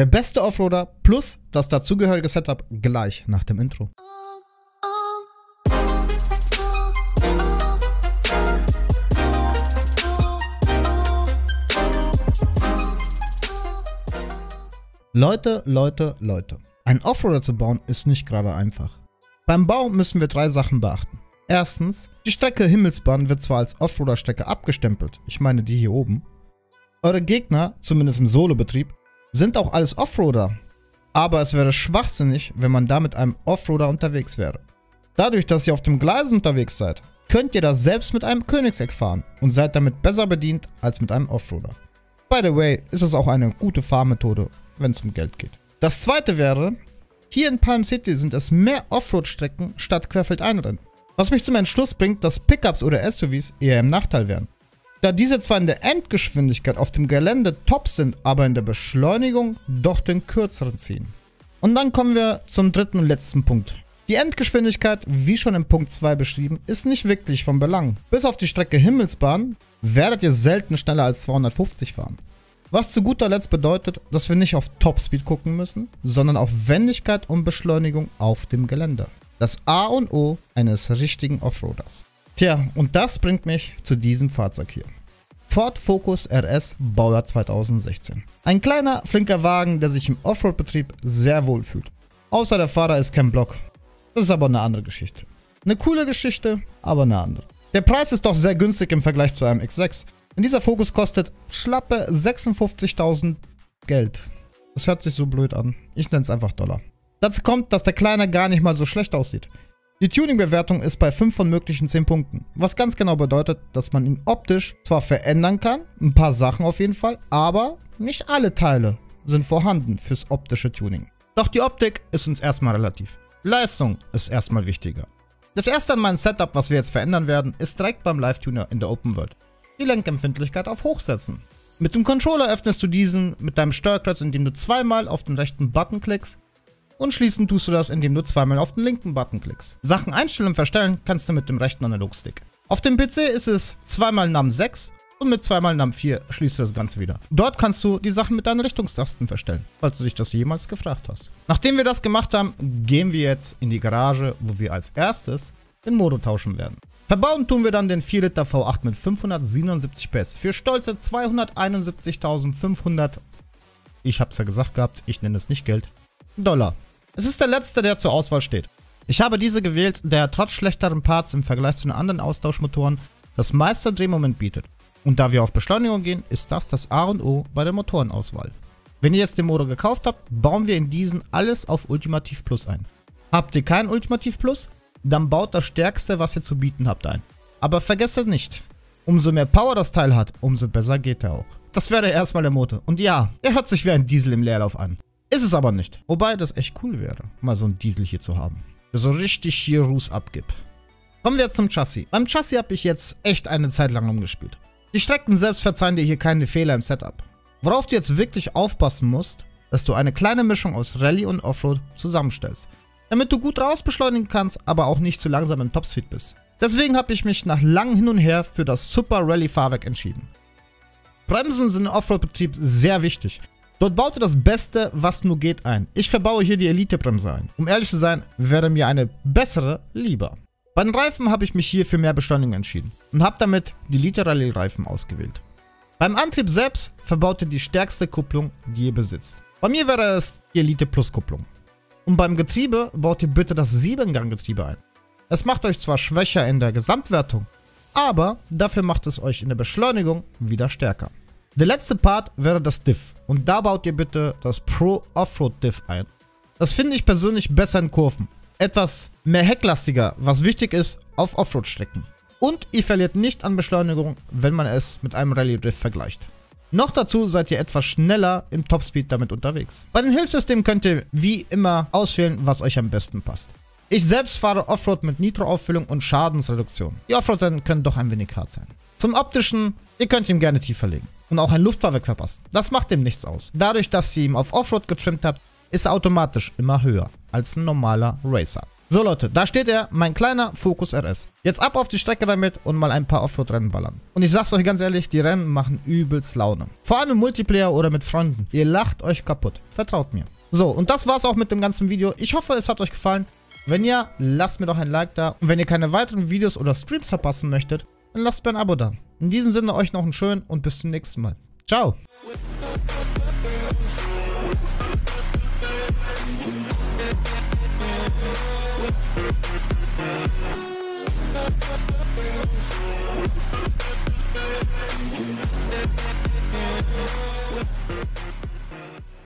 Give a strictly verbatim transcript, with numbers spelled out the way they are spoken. Der beste Offroader plus das dazugehörige Setup gleich nach dem Intro. Leute, Leute, Leute. Ein Offroader zu bauen ist nicht gerade einfach. Beim Bau müssen wir drei Sachen beachten. Erstens, die Strecke Himmelsbahn wird zwar als Offroader-Strecke abgestempelt, ich meine die hier oben. Eure Gegner, zumindest im Solo-Betrieb, sind auch alles Offroader, aber es wäre schwachsinnig, wenn man da mit einem Offroader unterwegs wäre. Dadurch, dass ihr auf dem Gleis unterwegs seid, könnt ihr das selbst mit einem Königsegg fahren und seid damit besser bedient als mit einem Offroader. By the way, ist es auch eine gute Fahrmethode, wenn es um Geld geht. Das zweite wäre, hier in Palm City sind es mehr Offroad-Strecken statt Querfeldeinrennen. Was mich zum Entschluss bringt, dass Pickups oder S U Vs eher im Nachteil wären. Da diese zwar in der Endgeschwindigkeit auf dem Gelände top sind, aber in der Beschleunigung doch den kürzeren ziehen. Und dann kommen wir zum dritten und letzten Punkt. Die Endgeschwindigkeit, wie schon in Punkt zwei beschrieben, ist nicht wirklich von Belang. Bis auf die Strecke Himmelsbahn werdet ihr selten schneller als zweihundertfünfzig fahren. Was zu guter Letzt bedeutet, dass wir nicht auf Topspeed gucken müssen, sondern auf Wendigkeit und Beschleunigung auf dem Gelände. Das A und O eines richtigen Offroaders. Tja, und das bringt mich zu diesem Fahrzeug hier. Ford Focus R S, Baujahr zweitausendsechzehn. Ein kleiner, flinker Wagen, der sich im Offroad-Betrieb sehr wohl fühlt. Außer der Fahrer ist kein Block. Das ist aber eine andere Geschichte. Eine coole Geschichte, aber eine andere. Der Preis ist doch sehr günstig im Vergleich zu einem X sechs. Denn dieser Focus kostet schlappe sechsundfünfzigtausend Geld. Das hört sich so blöd an. Ich nenne es einfach Dollar. Dazu kommt, dass der Kleine gar nicht mal so schlecht aussieht. Die Tuning-Bewertung ist bei fünf von möglichen zehn Punkten, was ganz genau bedeutet, dass man ihn optisch zwar verändern kann, ein paar Sachen auf jeden Fall, aber nicht alle Teile sind vorhanden fürs optische Tuning. Doch die Optik ist uns erstmal relativ. Leistung ist erstmal wichtiger. Das erste an meinem Setup, was wir jetzt verändern werden, ist direkt beim Live-Tuner in der Open World. Die Lenkempfindlichkeit auf Hochsetzen. Mit dem Controller öffnest du diesen mit deinem Steuerkreuz, indem du zweimal auf den rechten Button klickst. Und schließend tust du das, indem du zweimal auf den linken Button klickst. Sachen einstellen und verstellen kannst du mit dem rechten Analogstick. Auf dem P C ist es zweimal NAM sechs und mit zweimal NAM vier schließt du das Ganze wieder. Dort kannst du die Sachen mit deinen Richtungstasten verstellen, falls du dich das jemals gefragt hast. Nachdem wir das gemacht haben, gehen wir jetzt in die Garage, wo wir als erstes den Motor tauschen werden. Verbauen tun wir dann den vier Liter V acht mit fünfhundertsiebenundsiebzig PS für stolze zweihunderteinundsiebzigtausendfünfhundert, ich hab's ja gesagt gehabt, ich nenne es nicht Geld, Dollar. Es ist der letzte, der zur Auswahl steht. Ich habe diese gewählt, der trotz schlechteren Parts im Vergleich zu den anderen Austauschmotoren das meiste Drehmoment bietet. Und da wir auf Beschleunigung gehen, ist das das A und O bei der Motorenauswahl. Wenn ihr jetzt den Motor gekauft habt, bauen wir in diesen alles auf Ultimativ Plus ein. Habt ihr kein Ultimativ Plus, dann baut das Stärkste, was ihr zu bieten habt, ein. Aber vergesst es nicht, umso mehr Power das Teil hat, umso besser geht er auch. Das wäre erstmal der Motor. Und ja, er hört sich wie ein Diesel im Leerlauf an. Ist es aber nicht. Wobei das echt cool wäre, mal so einen Diesel hier zu haben. Der so richtig hier Ruß abgibt. Kommen wir jetzt zum Chassis. Beim Chassis habe ich jetzt echt eine Zeit lang rumgespielt. Die Strecken selbst verzeihen dir hier keine Fehler im Setup. Worauf du jetzt wirklich aufpassen musst, dass du eine kleine Mischung aus Rallye und Offroad zusammenstellst. Damit du gut raus beschleunigen kannst, aber auch nicht zu langsam im Topspeed bist. Deswegen habe ich mich nach langem Hin und Her für das Super Rallye Fahrwerk entschieden. Bremsen sind im Offroad-Betrieb sehr wichtig. Dort baute das Beste, was nur geht, ein. Ich verbaue hier die Elite-Bremse ein. Um ehrlich zu sein, wäre mir eine bessere lieber. Bei den Reifen habe ich mich hier für mehr Beschleunigung entschieden und habe damit die Literal-Reifen ausgewählt. Beim Antrieb selbst verbaut ihr die stärkste Kupplung, die ihr besitzt. Bei mir wäre es die Elite-Plus-Kupplung. Und beim Getriebe baut ihr bitte das Siebengang-Getriebe ein. Es macht euch zwar schwächer in der Gesamtwertung, aber dafür macht es euch in der Beschleunigung wieder stärker. Der letzte Part wäre das Diff und da baut ihr bitte das Pro Offroad Diff ein. Das finde ich persönlich besser in Kurven. Etwas mehr hecklastiger, was wichtig ist auf Offroad-Strecken. Und ihr verliert nicht an Beschleunigung, wenn man es mit einem Rallye-Diff vergleicht. Noch dazu seid ihr etwas schneller im Topspeed damit unterwegs. Bei den Hilfssystemen könnt ihr wie immer auswählen, was euch am besten passt. Ich selbst fahre Offroad mit Nitro-Auffüllung und Schadensreduktion. Die Offroader können doch ein wenig hart sein. Zum Optischen, ihr könnt ihn gerne tiefer legen und auch ein Luftfahrwerk verpassen. Das macht ihm nichts aus. Dadurch, dass ihr ihn auf Offroad getrimmt habt, ist er automatisch immer höher als ein normaler Racer. So Leute, da steht er, mein kleiner Focus R S. Jetzt ab auf die Strecke damit und mal ein paar Offroad-Rennen ballern. Und ich sag's euch ganz ehrlich, die Rennen machen übelst Laune. Vor allem im Multiplayer oder mit Freunden. Ihr lacht euch kaputt. Vertraut mir. So, und das war's auch mit dem ganzen Video. Ich hoffe, es hat euch gefallen. Wenn ja, lasst mir doch ein Like da. Und wenn ihr keine weiteren Videos oder Streams verpassen möchtet, dann lasst mir ein Abo da. In diesem Sinne euch noch einen schönen und bis zum nächsten Mal. Ciao! We'll be right back.